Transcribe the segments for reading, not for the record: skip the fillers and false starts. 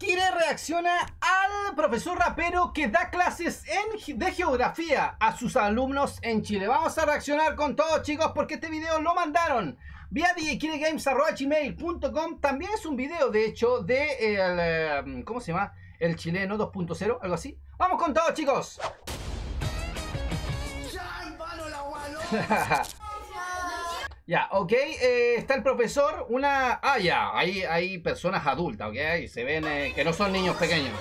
Kire reacciona al profesor rapero que da clases de geografía a sus alumnos en Chile. Vamos a reaccionar con todo, chicos, porque este video lo mandaron vía djkiregames.com. También es un video, de hecho, de el, ¿cómo se llama? El chileno 2.0, algo así. Vamos con todo, chicos. Ya, ok, está el profesor, una... Ah, ya, hay personas adultas, ok, ahí se ven que no son niños pequeños.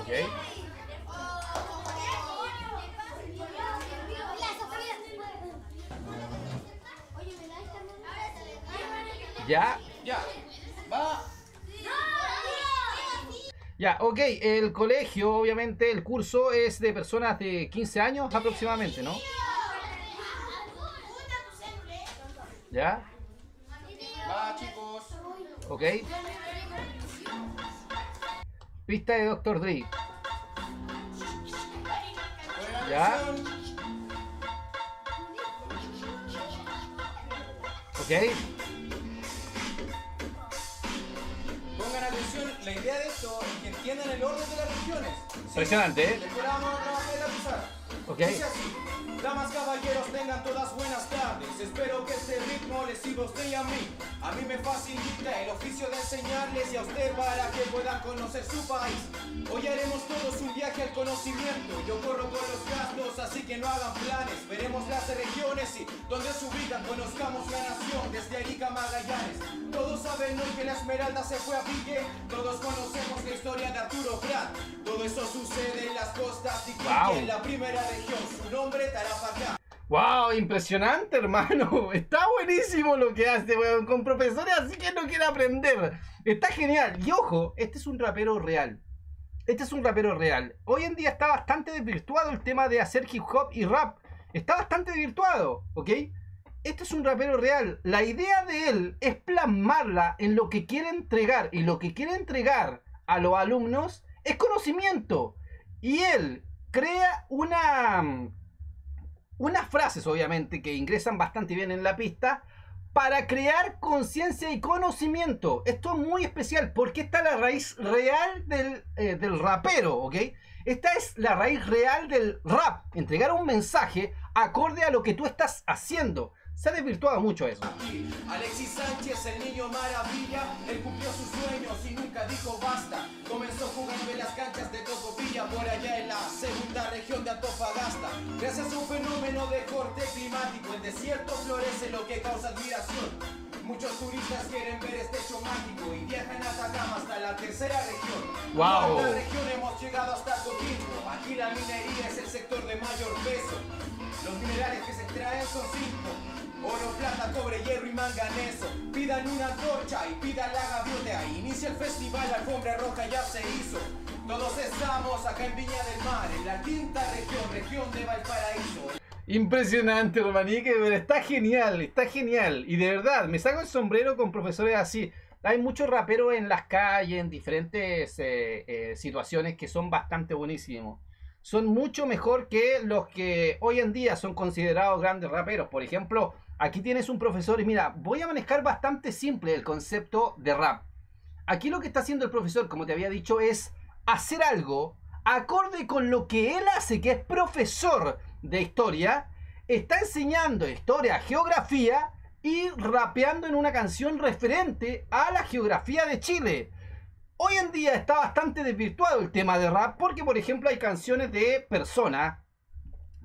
Ok. Ya. Ya, va. Ya, ok, el colegio, obviamente, el curso es de personas de 15 años aproximadamente, ¿no? Ya. Va, chicos. Ok. Pista de Dr. Dre. Ya. Ok. La idea de esto es que entiendan el orden de las regiones. Impresionante, ¿eh? Ok. Dice así: damas, caballeros, tengan todas buenas tardes. Espero que este ritmo les sirva a usted y a mí. A mí me facilita el oficio de enseñarles y a usted para que puedan conocer su país. Hoy haremos todos un viaje al conocimiento. Yo corro con los gastos, así que no hagan planes. Veremos las regiones y donde se ubican. Conozcamos la nación desde Arica a Magallanes. Todos saben hoy que la esmeralda se fue a pique. Todos conocemos la historia de Arturo Pratt. Todo eso sucede en las costas y wow. En la primera región. Su nombre, Tarapacá. ¡Wow! Impresionante, hermano. Está buenísimo lo que hace, weón. Con profesores así que no quiere aprender. Está genial. Y ojo, este es un rapero real. Este es un rapero real. Hoy en día está bastante desvirtuado el tema de hacer hip hop y rap. Está bastante desvirtuado, ¿ok? Este es un rapero real. La idea de él es plasmarla en lo que quiere entregar. Y lo que quiere entregar a los alumnos es conocimiento. Y él crea unas frases, obviamente, que ingresan bastante bien en la pista para crear conciencia y conocimiento. Esto es muy especial porque esta es la raíz real del rapero, ¿ok? Esta es la raíz real del rap. Entregar un mensaje acorde a lo que tú estás haciendo. Se ha desvirtuado mucho eso. Alexis Sánchez, el niño maravilla, él cumplió sus sueños y nunca dijo basta. Comenzó jugando en las canchas de Tocopilla, por allá en la segunda región de Antofagasta. Gracias a un fenómeno de corte climático, el desierto florece, lo que causa admiración. Muchos turistas quieren ver este hecho mágico y viajan a Atacama hasta la tercera región. Wow. En esta región hemos llegado hasta Coquimbo. Aquí la minería es el sector de mayor peso. Los minerales que se extraen son 5. Oro, plata, cobre, hierro y manganeso. Pidan una torcha y pidan la gaviota. Inicia el festival, la alfombra roja ya se hizo. Todos estamos acá en Viña del Mar, en la quinta región, región de Valparaíso. Impresionante, Romanique, pero está genial, está genial. Y de verdad, me saco el sombrero con profesores así. Hay muchos raperos en las calles, en diferentes situaciones que son bastante buenísimos. Son mucho mejor que los que hoy en día son considerados grandes raperos. Por ejemplo, aquí tienes un profesor y mira, voy a manejar bastante simple el concepto de rap. Aquí lo que está haciendo el profesor, como te había dicho, es hacer algo acorde con lo que él hace, que es profesor de historia. Está enseñando historia, geografía y rapeando en una canción referente a la geografía de Chile. Hoy en día está bastante desvirtuado el tema de rap porque, por ejemplo, hay canciones de personas.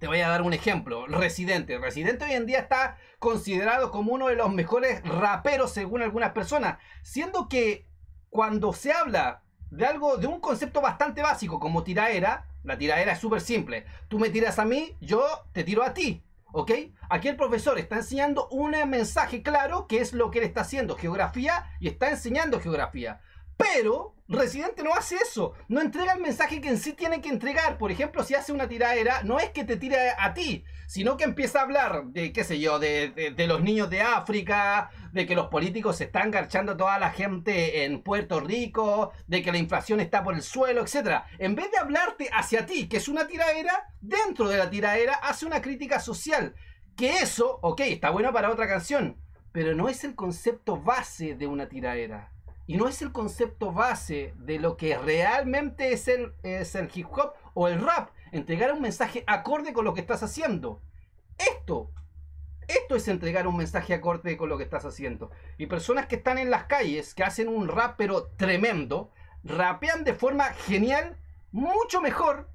Te voy a dar un ejemplo. Residente. Residente hoy en día está considerado como uno de los mejores raperos según algunas personas. Siendo que cuando se habla de algo, de un concepto bastante básico como tiraera, la tiraera es súper simple. Tú me tiras a mí, yo te tiro a ti. ¿Ok? Aquí el profesor está enseñando un mensaje claro que es lo que él está haciendo. Geografía y está enseñando geografía. Pero Residente no hace eso, no entrega el mensaje que en sí tiene que entregar. Por ejemplo, si hace una tiraera, no es que te tire a ti, sino que empieza a hablar de, qué sé yo, de los niños de África, de que los políticos se están garchando a toda la gente en Puerto Rico, de que la inflación está por el suelo, etc. En vez de hablarte hacia ti, que es una tiraera, dentro de la tiraera hace una crítica social. Que eso, ok, está bueno para otra canción. pero no es el concepto base de una tiradera. Y no es el concepto base de lo que realmente es el hip hop o el rap. Entregar un mensaje acorde con lo que estás haciendo. Esto es entregar un mensaje acorde con lo que estás haciendo. Y personas que están en las calles, que hacen un rap pero tremendo, rapean de forma genial, mucho mejor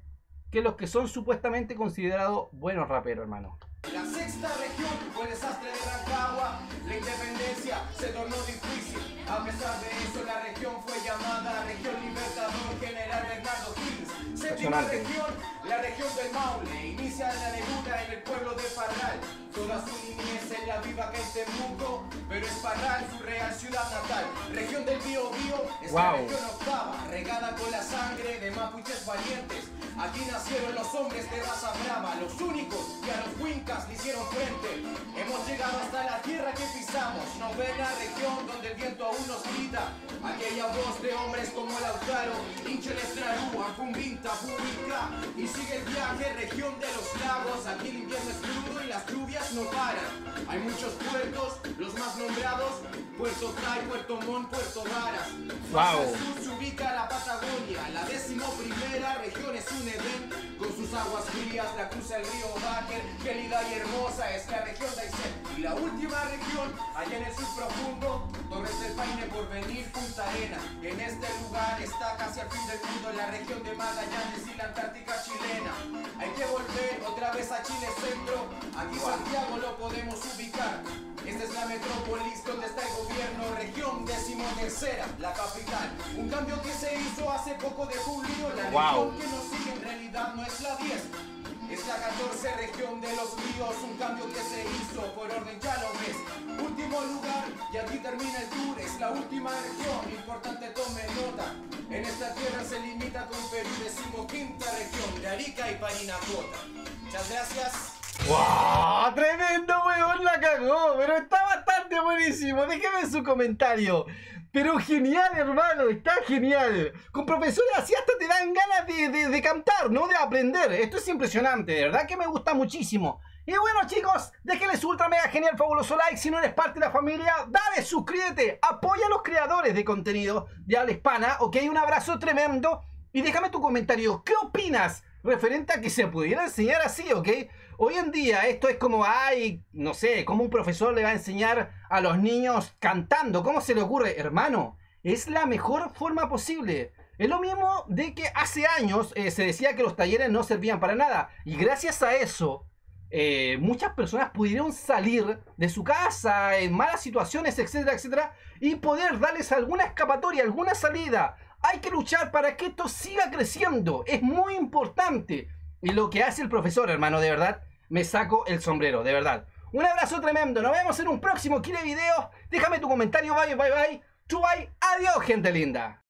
que los que son supuestamente considerados buenos raperos, hermano. La sexta región fue el desastre de Rancagua. La independencia se tornó difícil. A pesar de eso, la región fue llamada Región Libertador General Bernardo Higgins. Séptima región, la región del Maule, inicia la deuda en el pueblo de Parral. Toda su niñez en la viva que es Temuco, pero es Parral su real ciudad natal. Región del Bío Bío es la región octava, regada con la sangre de mapuches valientes. Aquí nacieron los hombres de raza brava, los únicos que a los huincas le hicieron frente. Hemos llegado hasta la tierra que pisamos, novena región donde el viento aún nos grita. Aquella voz de hombres como Lautaro, Inche el Estraru, Acumbinta, Pública. Y sigue el viaje, región de los lagos, aquí el invierno es crudo y las lluvias no paran. Hay muchos puertos, los más nombrados, Puerto Tai, Puerto Montt, Puerto Varas. Sur se ubica la Patagonia, la 11ª región es un Edén. Con sus aguas frías la cruza el río Baker, querida y hermosa es la región de Aysén. Y la última región, allá en el sur profundo, donde está el Paine por venir, Punta Arena. En este lugar está casi al fin del mundo, la región de Magallanes y la Antártica chilena. Hay que volver otra vez a Chile centro, aquí Santiago lo podemos ubicar. Esta es la metrópolis donde está el gobierno, región 13ª, la capital. Un cambio que se hizo hace poco de julio, la región que nos sigue en realidad no es la 10. Es la 14ª región de los ríos, un cambio que se hizo por orden, ya lo ves. Último lugar, y aquí termina el tour, es la última región, importante tome nota. En esta tierra se limita con Perú, 15ª región de Arica y Parinacota. Muchas gracias. ¡Wow! ¡Tremendo, weón! ¡La cagó! Pero está bastante buenísimo. Déjeme su comentario. Pero genial, hermano. Está genial. Con profesores así hasta te dan ganas de cantar, ¿no? De aprender. Esto es impresionante. De verdad que me gusta muchísimo. Y bueno, chicos, déjenle su ultra mega genial fabuloso like. Si no eres parte de la familia, dale, suscríbete. Apoya a los creadores de contenido de habla hispana. Ok, un abrazo tremendo. Y déjame tu comentario. ¿Qué opinas referente a que se pudiera enseñar así, ok? Hoy en día esto es como, ay, no sé, como un profesor le va a enseñar a los niños cantando. ¿Cómo se le ocurre? Hermano, es la mejor forma posible. Es lo mismo de que hace años se decía que los talleres no servían para nada. Y gracias a eso, muchas personas pudieron salir de su casa en malas situaciones, etcétera, etcétera, y poder darles alguna escapatoria, alguna salida. Hay que luchar para que esto siga creciendo. Es muy importante. Y lo que hace el profesor, hermano, de verdad, me saco el sombrero, de verdad. Un abrazo tremendo. Nos vemos en un próximo Kire Video. Déjame tu comentario. Bye, bye, bye. Adiós, gente linda.